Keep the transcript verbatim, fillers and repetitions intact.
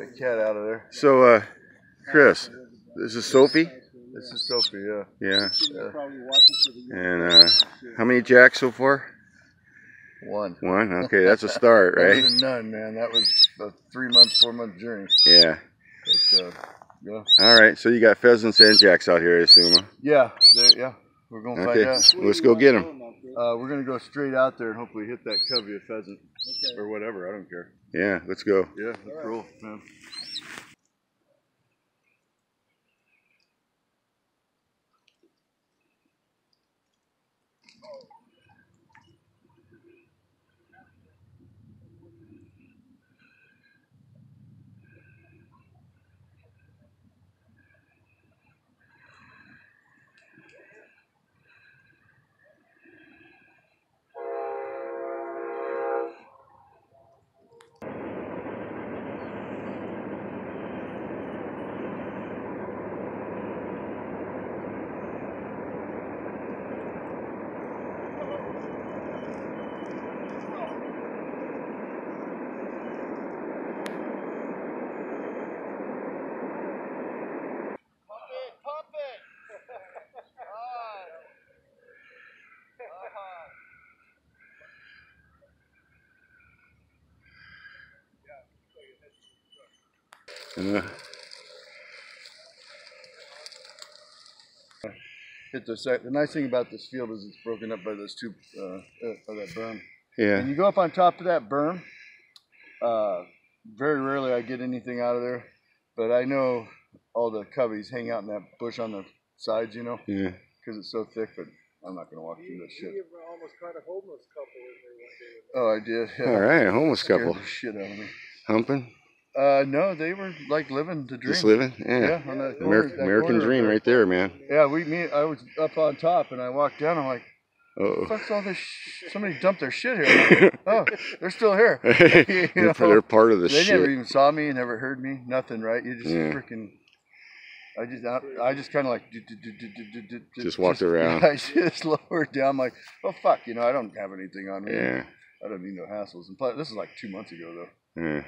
That cat out of there. So, uh, Chris, this is Sophie? This is Sophie, yeah. Yeah. yeah. And uh, how many jacks so far? One. One? Okay, that's a start, right? None, man. That was a three-month, four-month journey. Yeah. But, uh, yeah. All right, so you got pheasants and jacks out here, I assume, huh? Yeah, yeah. We're going to okay. find out. Let's go get them. Uh, we're going to go straight out there and hopefully hit that covey of pheasant okay. or whatever. I don't care. Yeah, let's go. Yeah, that's right. Cool, man. Uh, it's a, the nice thing about this field is it's broken up by those two, uh, by that berm. Yeah. And you go up on top of that berm, uh, very rarely I get anything out of there, but I know all the coveys hang out in that bush on the sides, you know? Yeah. Because it's so thick, but I'm not going to walk you, through this shit. You almost caught a homeless couple in there one day. Oh, I did. Yeah. All right, a homeless couple. Scared the shit out of me. Humping? Uh, no, they were like living the dream. Just living, yeah. yeah on that corner, that American corner. dream, right there, man. Yeah, we me. I was up on top, and I walked down. I'm like, uh oh, fuck's all this? Sh somebody dumped their shit here. Like, oh, they're still here. You know? They're part of the. They shit. never even saw me, never heard me, nothing. Right? You just yeah. freaking. I just, I, I just kind of like. Do, do, do, do, do, do, just walked just, around. I just lowered down, like, oh fuck, you know, I don't have anything on me. Yeah. I don't need no hassles. And plus, this is like two months ago, though. Yeah.